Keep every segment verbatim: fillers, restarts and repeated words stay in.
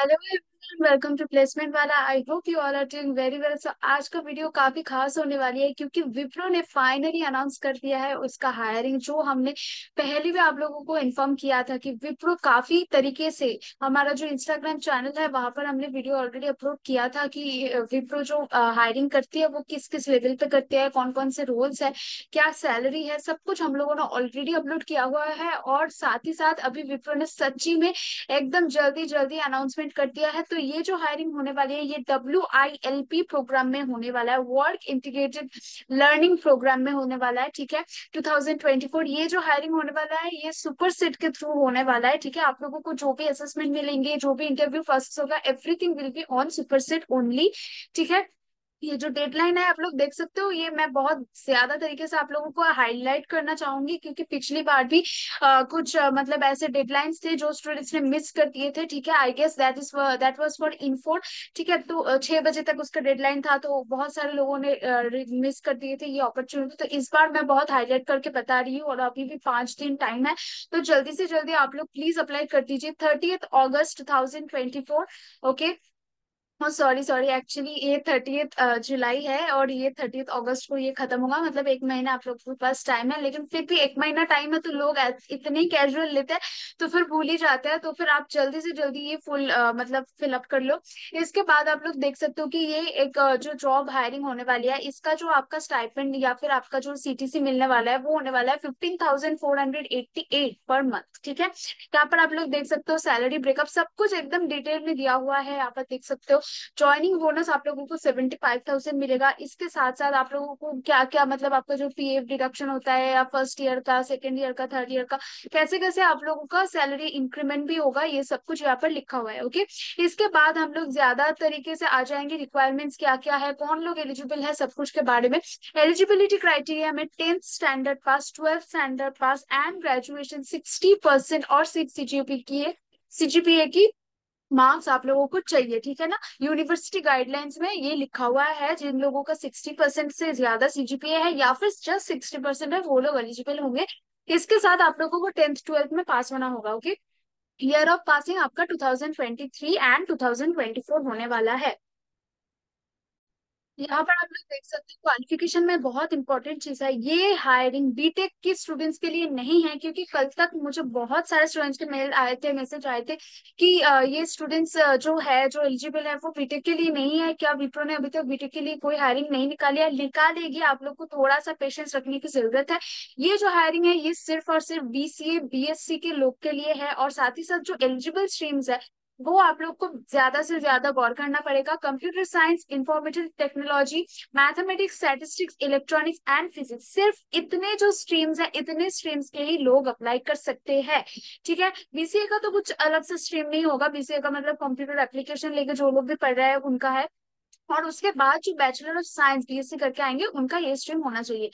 Hello everyone, welcome to placement वाला। I hope you all are doing very well. So आज का video काफी खास होने वाली है क्योंकि विप्रो ने फाइनली अनाउंस कर दिया है उसका हायरिंग। जो हमने पहले भी आप लोगों को इन्फॉर्म किया था कि विप्रो काफी तरीके से, हमारा जो इंस्टाग्राम चैनल है वहां पर हमने वीडियो ऑलरेडी अपलोड किया था कि विप्रो जो हायरिंग करती है वो किस किस लेवल पे करती है, कौन कौन से रोल्स है, क्या सैलरी है, सब कुछ हम लोगों ने ऑलरेडी अपलोड किया हुआ है। और साथ ही साथ अभी विप्रो ने सच्ची में एकदम जल्दी जल्दी अनाउंसमेंट कर दिया है। तो ये जो हायरिंग होने वाली है ये W I L P programme में होने वाला है, वर्क इंटीग्रेटेड लर्निंग प्रोग्राम में होने वाला है, ठीक है। दो हज़ार चौबीस ये जो हायरिंग होने वाला है ये सुपर सेट के थ्रू होने वाला है, ठीक है। आप लोगों को जो भी असेसमेंट मिलेंगे, जो भी इंटरव्यू प्रोसेस होगा, everything will be on Superset only, ठीक है। ये जो डेडलाइन है आप लोग देख सकते हो, ये मैं बहुत ज्यादा तरीके से आप लोगों को हाईलाइट करना चाहूंगी क्योंकि पिछली बार भी आ, कुछ आ, मतलब ऐसे डेडलाइंस थे जो स्टूडेंट्स ने मिस कर दिए थे, ठीक है। I guess that is that was for Infor, ठीक है। तो छह बजे तक उसका डेडलाइन था तो बहुत सारे लोगों ने आ, मिस कर दिए थे ये अपॉर्चुनिटी। तो इस बार मैं बहुत हाईलाइट करके बता रही हूँ और अभी भी पांच दिन टाइम है, तो जल्दी से जल्दी आप लोग प्लीज अप्लाई कर दीजिए। Thirtieth August two thousand twenty four, okay sorry sorry actually ये थर्टीएथ जुलाई है और ये थर्टीएथ अगस्त को ये खत्म होगा। मतलब एक महीना आप लोग के पास टाइम है, लेकिन फिर भी एक महीना टाइम है तो लोग इतने कैजुअल लेते हैं तो फिर भूल ही जाते हैं। तो फिर आप जल्दी से जल्दी ये फुल uh, मतलब फिलअप कर लो। इसके बाद आप लोग देख सकते हो कि ये एक uh, जो जॉब हायरिंग होने वाली है इसका जो आपका स्टाइपेंड या फिर आपका जो सीटीसी मिलने वाला है वो होने वाला है fifteen thousand four hundred eighty eight per month, ठीक है। यहाँ पर आप लोग देख सकते हो सैलरी ब्रेकअप सब कुछ एकदम डिटेल में दिया हुआ है। यहाँ पर देख सकते हो ज्वाइनिंग बोनस आप लोगों को सेवेंटी फाइव थाउजेंड मिलेगा। इसके साथ साथ आप लोगों को क्या क्या मतलब आपका जो पीएफ डिडक्शन होता है या फर्स्ट ईयर का, सेकंड ईयर का, थर्ड ईयर का, कैसे कैसे आप लोगों का सैलरी इंक्रीमेंट भी होगा, ये सब कुछ यहाँ पर लिखा हुआ है, ओके। इसके बाद हम लोग ज्यादा तरीके से आ जाएंगे रिक्वायरमेंट्स क्या क्या है, कौन लोग एलिजिबल है, सब कुछ के बारे में। एलिजिबिलिटी क्राइटेरिया में tenth standard pass, twelfth standard pass and graduation sixty percent और सिक्स सीजीपी की सीजीपीए की मार्क्स आप लोगों को चाहिए, ठीक है ना। यूनिवर्सिटी गाइडलाइंस में ये लिखा हुआ है जिन लोगों का सिक्सटी परसेंट से ज्यादा सीजीपीए है या फिर जस्ट सिक्सटी परसेंट है वो लोग एलिजिबल होंगे। इसके साथ आप लोगों को टेंथ ट्वेल्थ में पास होना होगा, ओके। ईयर ऑफ पासिंग आपका दो हज़ार तेईस एंड दो हज़ार चौबीस होने वाला है। यहाँ पर आप लोग देख सकते हो क्वालिफिकेशन में बहुत इंपॉर्टेंट चीज है, ये हायरिंग बीटेक के स्टूडेंट्स के लिए नहीं है क्योंकि कल तक मुझे बहुत सारे स्टूडेंट्स के मेल आए थे, मैसेज आए थे कि ये स्टूडेंट्स जो है जो एलिजिबल है वो बीटेक के लिए नहीं है। क्या विप्रो ने अभी तक बीटेक के लिए कोई हायरिंग नहीं निकाली है? निकालेगी, आप लोग को थोड़ा सा पेशेंस रखने की जरूरत है। ये जो हायरिंग है ये सिर्फ और सिर्फ बीसीए बीएससी के लोग के लिए है और साथ ही साथ जो एलिजिबल स्ट्रीम्स है वो आप लोग को ज्यादा से ज्यादा गौर करना पड़ेगा। Computer science, information technology, mathematics, statistics, electronics and physics, सिर्फ इतने जो स्ट्रीम्स है इतने स्ट्रीम्स के ही लोग अप्लाई कर सकते हैं, ठीक है। बीसीए का तो कुछ अलग से स्ट्रीम नहीं होगा, बीसीए का मतलब कंप्यूटर एप्लीकेशन लेके जो लोग भी पढ़ रहे हैं उनका है। और उसके बाद जो बैचलर ऑफ साइंस बीएससी करके आएंगे उनका ये स्ट्रीम होना चाहिए।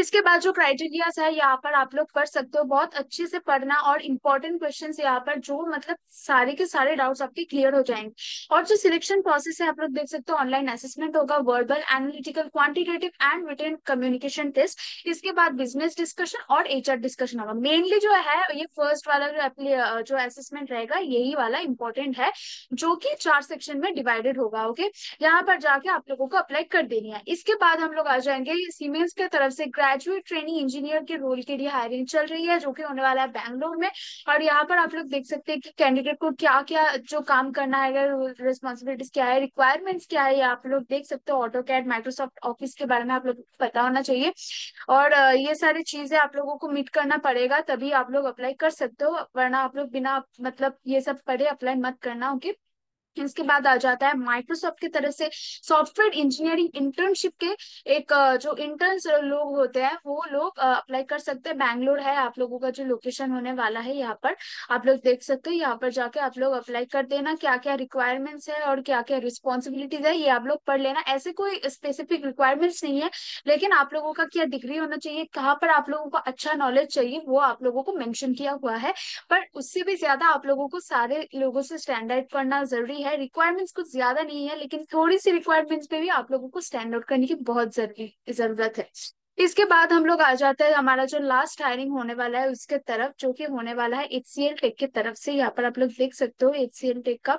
इसके बाद जो क्राइटेरियाज है यहाँ पर आप लोग पढ़ सकते हो, बहुत अच्छे से पढ़ना और इम्पोर्टेंट क्वेश्चंस यहाँ पर जो मतलब सारे के सारे डाउट्स आपके क्लियर हो जाएंगे। और जो सिलेक्शन प्रोसेस है आप लोग देख सकते हो, ऑनलाइन असेसमेंट होगा, verbal, analytical, quantitative and written communication test. इसके बाद बिजनेस डिस्कशन और एचआर डिस्कशन होगा। मेनली जो है ये फर्स्ट वाला जो जो असेसमेंट रहेगा यही वाला इम्पोर्टेंट है जो की चार सेक्शन में डिवाइडेड होगा, ओके। यहाँ पर जाके आप लोगों को अप्लाई कर देनी है। इसके बाद हम लोग आ जाएंगे सीमेंस के तरफ से ग्रेजुएट ट्रेनिंग इंजीनियर के रोल के लिए हायरिंग चल रही है जो कि होने वाला है बैंगलोर में। और यहाँ पर आप लोग देख सकते हैं कि कैंडिडेट को क्या क्या जो काम करना है, रिस्पॉन्सिबिलिटीज क्या है, रिक्वायरमेंट्स क्या है, आप लोग देख सकते हो। ऑटो कैड, माइक्रोसॉफ्ट ऑफिस के बारे में आप लोग को पता होना चाहिए और ये सारी चीजें आप लोगों को मीट करना पड़ेगा तभी आप लोग अप्लाई कर सकते हो, वरना आप लोग बिना मतलब ये सब पढ़े अप्लाई मत करना, ओके। इसके बाद आ जाता है माइक्रोसॉफ्ट की तरफ से सॉफ्टवेयर इंजीनियरिंग इंटर्नशिप के एक जो इंटर्न्स लोग होते हैं वो लोग अप्लाई कर सकते हैं। बैंगलोर है आप लोगों का जो लोकेशन होने वाला है, यहाँ पर आप लोग देख सकते हो। यहाँ पर जाके आप लोग अप्लाई कर देना, क्या क्या रिक्वायरमेंट्स है और क्या क्या रिस्पॉन्सिबिलिटीज है ये आप लोग पढ़ लेना। ऐसे कोई स्पेसिफिक रिक्वायरमेंट्स नहीं है, लेकिन आप लोगों का क्या डिग्री होना चाहिए, कहाँ पर आप लोगों को अच्छा नॉलेज चाहिए वो आप लोगों को मेंशन किया हुआ है। पर उससे भी ज्यादा आप लोगों को सारे लोगों से स्टैंडर्ड पढ़ना जरूरी है। रिक्वायरमेंट्स कुछ ज्यादा नहीं है लेकिन थोड़ी सी रिक्वायरमेंट्स पे भी आप लोगों को स्टैंड आउट करने की बहुत जरूरी जरूरत है। इसके बाद हम लोग आ जाते हैं हमारा जो लास्ट हायरिंग होने वाला है उसके तरफ, जो कि होने वाला है एचसीएलटेक की तरफ से। यहाँ पर आप लोग देख सकते हो एचसीएलटेक का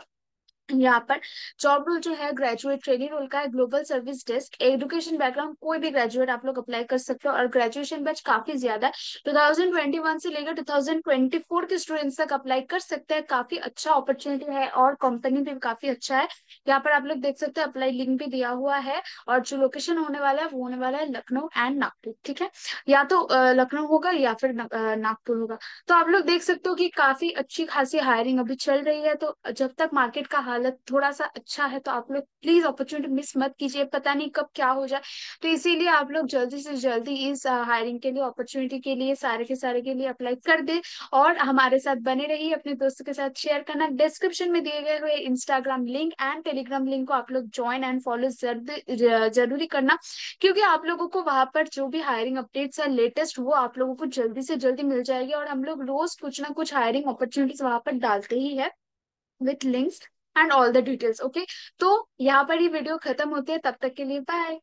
यहाँ पर जॉब रोल जो है ग्रेजुएट ट्रेनिंग रोल का है, global service desk, education background कोई भी ग्रेजुएट आप लोग अप्लाई कर सकते हो। और ग्रेजुएशन बैच काफी ज्यादा है, दो हज़ार इक्कीस से लेकर दो हज़ार चौबीस के स्टूडेंट्स तक अप्लाई कर सकते हैं। काफी अच्छा अपॉर्चुनिटी है और कंपनी भी काफी अच्छा है। यहाँ पर आप लोग देख सकते हैं, अप्लाई लिंक भी दिया हुआ है। और जो लोकेशन होने वाला है वो होने वाला है लखनऊ एंड नागपुर, ठीक है, या तो लखनऊ होगा या फिर नागपुर होगा। तो आप लोग देख सकते हो कि काफी अच्छी खासी हायरिंग अभी चल रही है। तो जब तक मार्केट का हालत थोड़ा सा अच्छा है तो आप लोग प्लीज अपॉर्चुनिटी मिस मत कीजिए, पता नहीं कब क्या हो जाए। तो इसीलिए आप लोग जल्दी से जल्दी इस हायरिंग के लिए, अपॉर्चुनिटी के लिए, सारे के सारे के लिए अप्लाई कर दे और हमारे साथ बने रहिए। अपने दोस्तों के साथ शेयर करना। डिस्क्रिप्शन में दिए गए हुए Instagram link and Telegram link को आप लोग ज्वाइन एंड फॉलो जरूरी करना, क्योंकि आप लोगों को वहां पर जो भी हायरिंग अपडेट्स है लेटेस्ट वो आप लोगों को जल्दी से जल्दी मिल जाएगी। और हम लोग रोज कुछ ना कुछ हायरिंग अपॉर्चुनिटीज वहां पर डालते ही है with links and all the details. Okay, तो यहाँ पर ही वीडियो खत्म होती है। तब तक के लिए बाय।